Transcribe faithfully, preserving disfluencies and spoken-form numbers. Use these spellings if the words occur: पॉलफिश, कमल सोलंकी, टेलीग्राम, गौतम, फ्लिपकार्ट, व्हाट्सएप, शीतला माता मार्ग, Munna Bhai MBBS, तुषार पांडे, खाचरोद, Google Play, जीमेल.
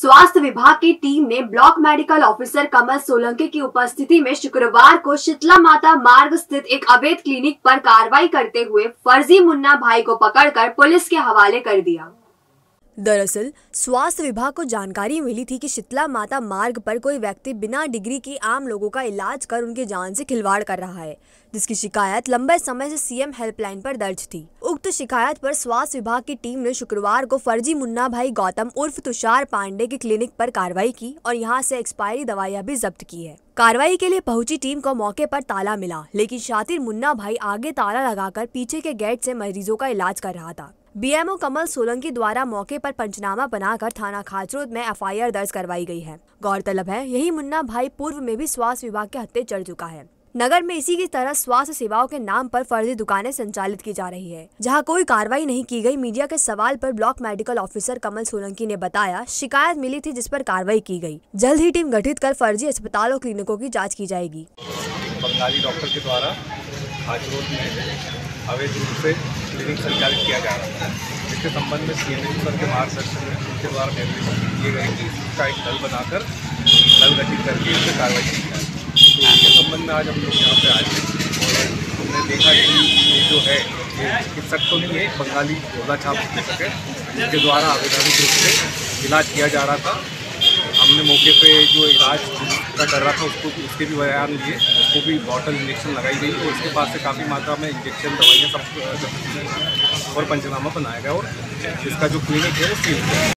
स्वास्थ्य विभाग की टीम ने block medical officer कमल सोलंकी की उपस्थिति में शुक्रवार को शीतला माता मार्ग स्थित एक अवैध क्लिनिक पर कार्रवाई करते हुए फर्जी मुन्ना भाई को पकड़कर पुलिस के हवाले कर दिया। दरअसल स्वास्थ्य विभाग को जानकारी मिली थी कि शीतला माता मार्ग पर कोई व्यक्ति बिना डिग्री के आम लोगों का इलाज कर उनकी जान से खिलवाड़ कर रहा है, जिसकी शिकायत लंबे समय से सीएम हेल्पलाइन पर दर्ज थी। उक्त शिकायत पर स्वास्थ्य विभाग की टीम ने शुक्रवार को फर्जी मुन्ना भाई गौतम उर्फ तुषार पांडे के क्लिनिक पर कार्रवाई की और यहाँ से एक्सपायरी दवाइयां भी जब्त की है। कार्रवाई के लिए पहुंची टीम को मौके पर ताला मिला, लेकिन शातिर मुन्ना भाई आगे ताला लगाकर पीछे के गेट से मरीजों का इलाज कर रहा था। बीएमओ कमल सोलंकी द्वारा मौके पर पंचनामा बनाकर थाना खाचरोद में एफआईआर दर्ज करवाई गई है। गौरतलब है यही मुन्ना भाई पूर्व में भी स्वास्थ्य विभाग के हत्थे चढ़ चुका है। नगर में इसी की तरह स्वास्थ्य सेवाओं के नाम पर फर्जी दुकानें संचालित की जा रही है। जहां कोई कार्रवाई नहीं की गई। मीडिया के सवाल पर block medical officer कमल सोलंकी ने बताया शिकायत मिली थी, जिस पर कार्रवाई की गई। जल्द ही टीम गठित कर फर्जी अस्पतालों क्लिनिकों की जाँच की जाएगी। बंगाली डॉक्टर के द्वारा खाचरोद में अवैध रूप से क्लिनिक संचालित किया जा रहा है, जिसके संबंध में सीएमएच सर के मार्गदर्शन में उनके द्वारा निर्देश दिए गए कि इसका एक दल बनाकर दल गठित करके इस पर कार्रवाई की जाए। तो इसके संबंध में आज हम लोग यहाँ पे आए और हमने देखा कि ये जो है ये चिकित्सक तो नहीं है, बंगाली गोला छाप चिकित्सक है, जिसके द्वारा अवैधानिक रूप से इलाज किया जा रहा था। हमने मौके पे जो इलाज का कर रहा था उसको उसके भी बयान लिए, उसको भी बॉटल इंजेक्शन लगाई गई और उसके बाद से काफ़ी मात्रा में इंजेक्शन दवाइयाँ सब और पंचनामा बनाया गया और इसका जो क्लिनिक है वो सील किया।